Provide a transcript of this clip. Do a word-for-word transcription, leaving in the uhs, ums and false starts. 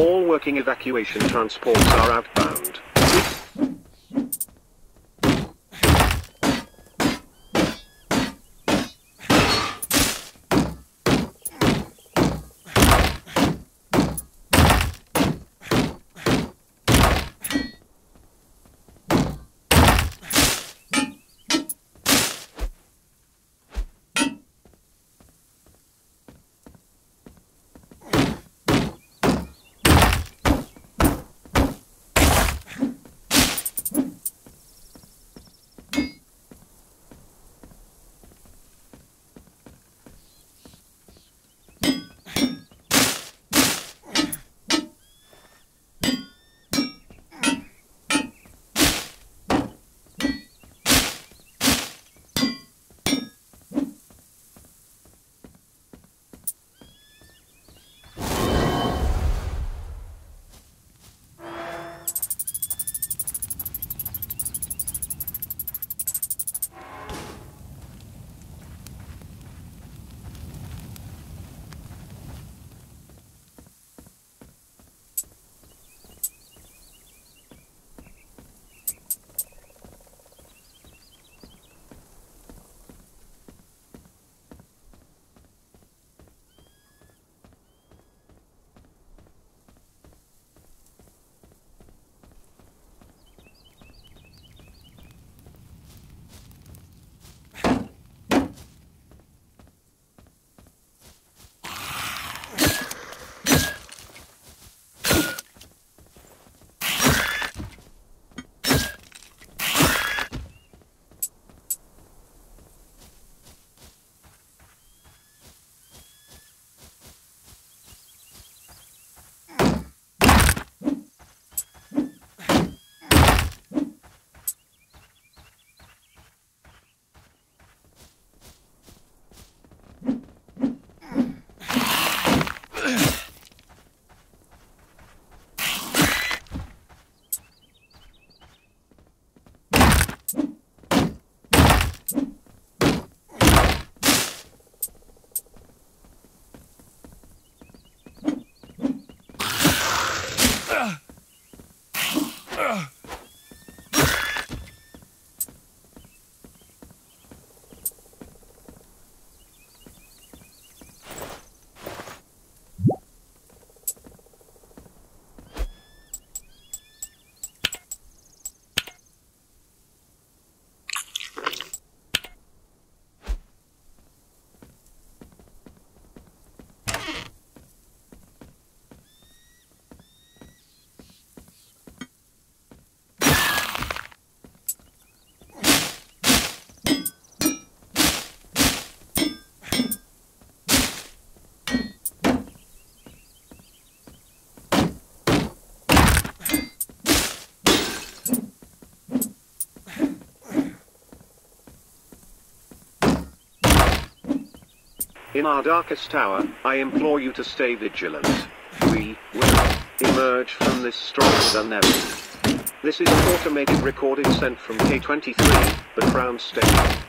All working evacuation transports are outbound. In our darkest hour, I implore you to stay vigilant. We will emerge from this stronger than ever. This is an automated recording sent from K twenty-three, the Crown State.